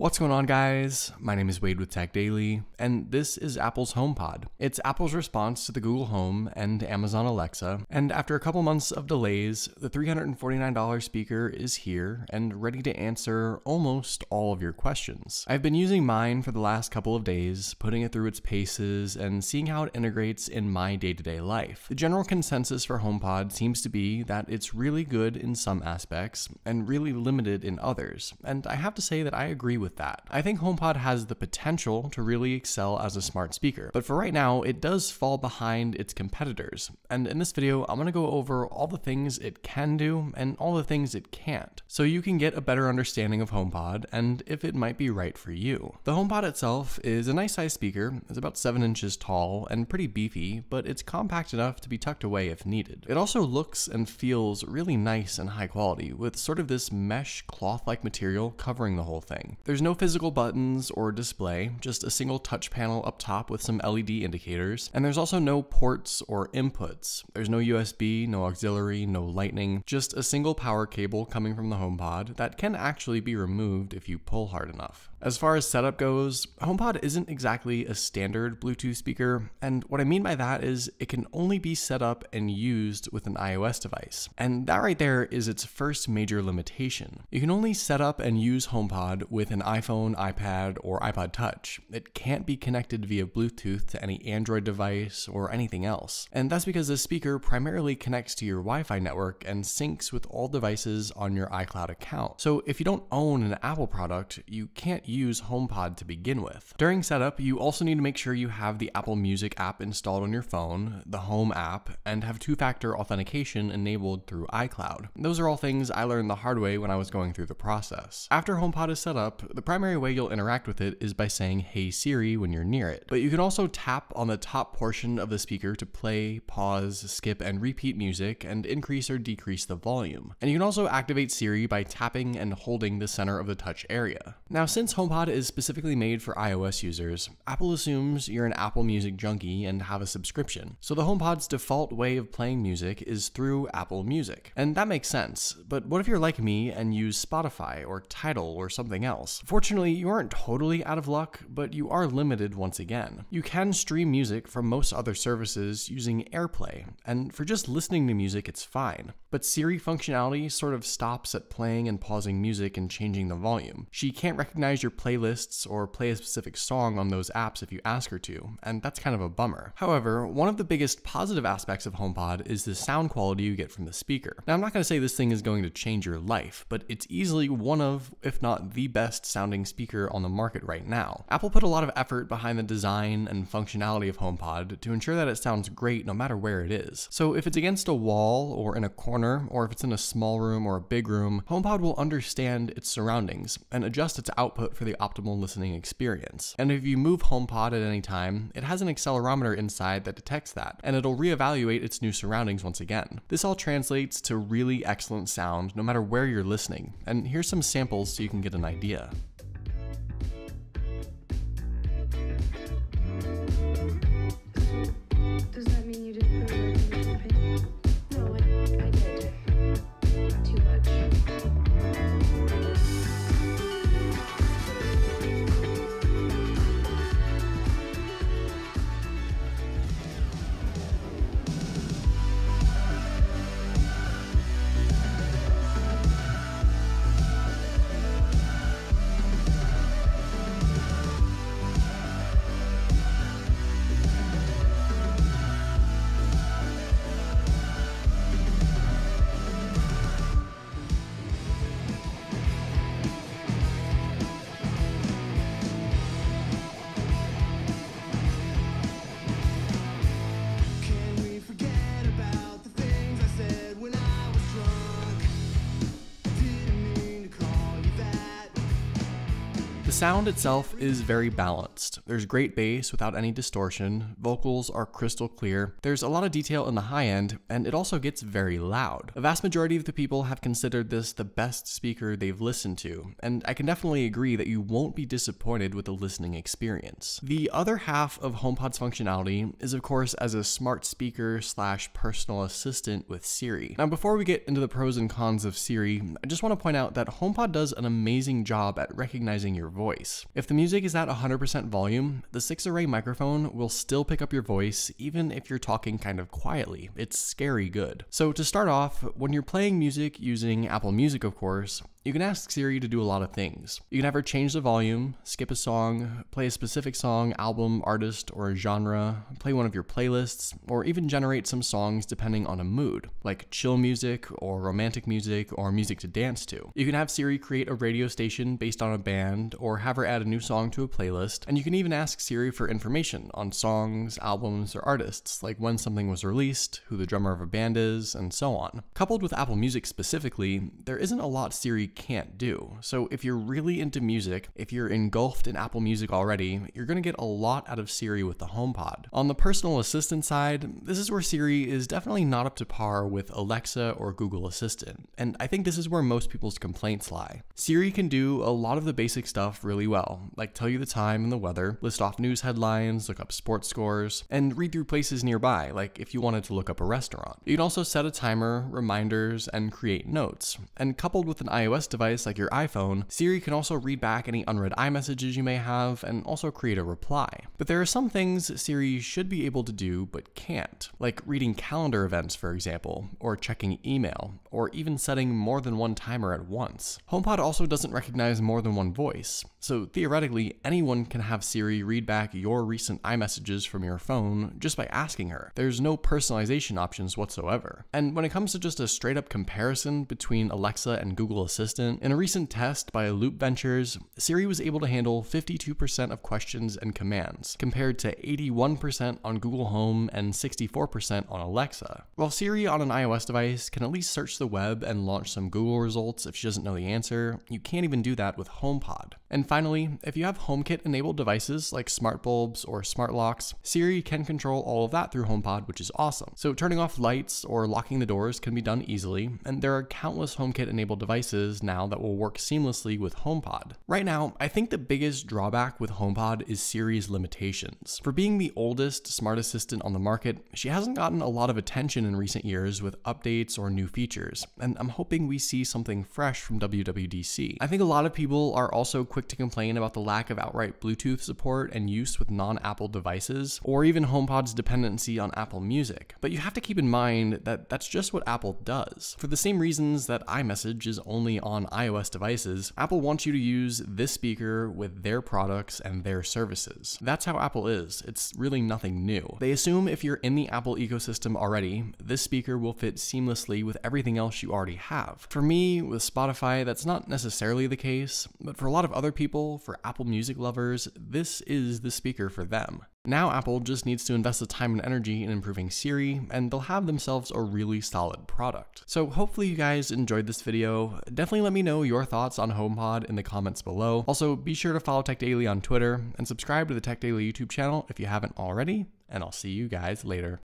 What's going on, guys? My name is Wade with Tech Daily, and this is Apple's HomePod. It's Apple's response to the Google Home and Amazon Alexa, and after a couple months of delays, the $349 speaker is here and ready to answer almost all of your questions. I've been using mine for the last couple of days, putting it through its paces and seeing how it integrates in my day-to-day life. The general consensus for HomePod seems to be that it's really good in some aspects and really limited in others, and I have to say that I agree with that. I think HomePod has the potential to really excel as a smart speaker, but for right now, it does fall behind its competitors. And in this video, I'm going to go over all the things it can do and all the things it can't, so you can get a better understanding of HomePod and if it might be right for you. The HomePod itself is a nice sized speaker. It's about 7 inches tall and pretty beefy, but it's compact enough to be tucked away if needed. It also looks and feels really nice and high quality, with sort of this mesh cloth-like material covering the whole thing. There's no physical buttons or display, just a single touch panel up top with some LED indicators, and there's also no ports or inputs. There's no USB, no auxiliary, no lightning, just a single power cable coming from the HomePod that can actually be removed if you pull hard enough. As far as setup goes, HomePod isn't exactly a standard Bluetooth speaker, and what I mean by that is it can only be set up and used with an iOS device, and that right there is its first major limitation. You can only set up and use HomePod with an iPhone, iPad, or iPod Touch. It can't be connected via Bluetooth to any Android device or anything else, and that's because the speaker primarily connects to your Wi-Fi network and syncs with all devices on your iCloud account. So if you don't own an Apple product, you can't use HomePod to begin with. During setup, you also need to make sure you have the Apple Music app installed on your phone, the Home app, and have two-factor authentication enabled through iCloud. Those are all things I learned the hard way when I was going through the process. After HomePod is set up, the primary way you'll interact with it is by saying, "Hey Siri," when you're near it. But you can also tap on the top portion of the speaker to play, pause, skip, and repeat music, and increase or decrease the volume. And you can also activate Siri by tapping and holding the center of the touch area. Now, since HomePod is specifically made for iOS users, Apple assumes you're an Apple Music junkie and have a subscription, so the HomePod's default way of playing music is through Apple Music. And that makes sense, but what if you're like me and use Spotify or Tidal or something else? Fortunately, you aren't totally out of luck, but you are limited once again. You can stream music from most other services using AirPlay, and for just listening to music, it's fine. But Siri functionality sort of stops at playing and pausing music and changing the volume. She can't recognize your playlists or play a specific song on those apps if you ask her to, and that's kind of a bummer. However, one of the biggest positive aspects of HomePod is the sound quality you get from the speaker. Now, I'm not going to say this thing is going to change your life, but it's easily one of, if not the best sounding speaker on the market right now. Apple put a lot of effort behind the design and functionality of HomePod to ensure that it sounds great no matter where it is. So if it's against a wall or in a corner, or if it's in a small room or a big room, HomePod will understand its surroundings and adjust its output for the optimal listening experience. And if you move HomePod at any time, it has an accelerometer inside that detects that, and it'll reevaluate its new surroundings once again. This all translates to really excellent sound no matter where you're listening, and here's some samples so you can get an idea. Does that mean you didn't put it in your opinion? No, I did. Too much. The sound itself is very balanced. There's great bass without any distortion, vocals are crystal clear, there's a lot of detail in the high end, and it also gets very loud. A vast majority of the people have considered this the best speaker they've listened to, and I can definitely agree that you won't be disappointed with the listening experience. The other half of HomePod's functionality is, of course, as a smart speaker slash personal assistant with Siri. Now, before we get into the pros and cons of Siri, I just want to point out that HomePod does an amazing job at recognizing your voice. voice. If the music is at 100% volume, the 6-array microphone will still pick up your voice even if you're talking kind of quietly. It's scary good. So to start off, when you're playing music using Apple Music, of course, you can ask Siri to do a lot of things. You can have her change the volume, skip a song, play a specific song, album, artist, or genre, play one of your playlists, or even generate some songs depending on a mood, like chill music or romantic music or music to dance to. You can have Siri create a radio station based on a band or have her add a new song to a playlist, and you can even ask Siri for information on songs, albums, or artists, like when something was released, who the drummer of a band is, and so on. Coupled with Apple Music specifically, there isn't a lot Siri can't do. So if you're really into music, if you're engulfed in Apple Music already, you're going to get a lot out of Siri with the HomePod. On the personal assistant side, this is where Siri is definitely not up to par with Alexa or Google Assistant, and I think this is where most people's complaints lie. Siri can do a lot of the basic stuff really well, like tell you the time and the weather, list off news headlines, look up sports scores, and read through places nearby, like if you wanted to look up a restaurant. You can also set a timer, reminders, and create notes. And coupled with an iOS device like your iPhone, Siri can also read back any unread iMessages you may have and also create a reply. But there are some things Siri should be able to do but can't, like reading calendar events, for example, or checking email, or even setting more than one timer at once. HomePod also doesn't recognize more than one voice, so theoretically anyone can have Siri read back your recent iMessages from your phone just by asking her. There's no personalization options whatsoever. And when it comes to just a straight up comparison between Alexa and Google Assistant, in a recent test by Loop Ventures, Siri was able to handle 52% of questions and commands, compared to 81% on Google Home and 64% on Alexa. While Siri on an iOS device can at least search the web and launch some Google results if she doesn't know the answer, you can't even do that with HomePod. And finally, if you have HomeKit-enabled devices like smart bulbs or smart locks, Siri can control all of that through HomePod, which is awesome. So turning off lights or locking the doors can be done easily, and there are countless HomeKit-enabled devices now that will work seamlessly with HomePod. Right now, I think the biggest drawback with HomePod is Siri's limitations. For being the oldest smart assistant on the market, she hasn't gotten a lot of attention in recent years with updates or new features, and I'm hoping we see something fresh from WWDC. I think a lot of people are also quick to complain about the lack of outright Bluetooth support and use with non-Apple devices, or even HomePod's dependency on Apple Music. But you have to keep in mind that that's just what Apple does. For the same reasons that iMessage is only on iOS devices, Apple wants you to use this speaker with their products and their services. That's how Apple is. It's really nothing new. They assume if you're in the Apple ecosystem already, this speaker will fit seamlessly with everything else you already have. For me, with Spotify, that's not necessarily the case, but for a lot of other people, for Apple Music lovers, this is the speaker for them. Now Apple just needs to invest the time and energy in improving Siri, and they'll have themselves a really solid product. So hopefully you guys enjoyed this video. Definitely let me know your thoughts on HomePod in the comments below. Also, be sure to follow Tech Daily on Twitter, and subscribe to the Tech Daily YouTube channel if you haven't already, and I'll see you guys later.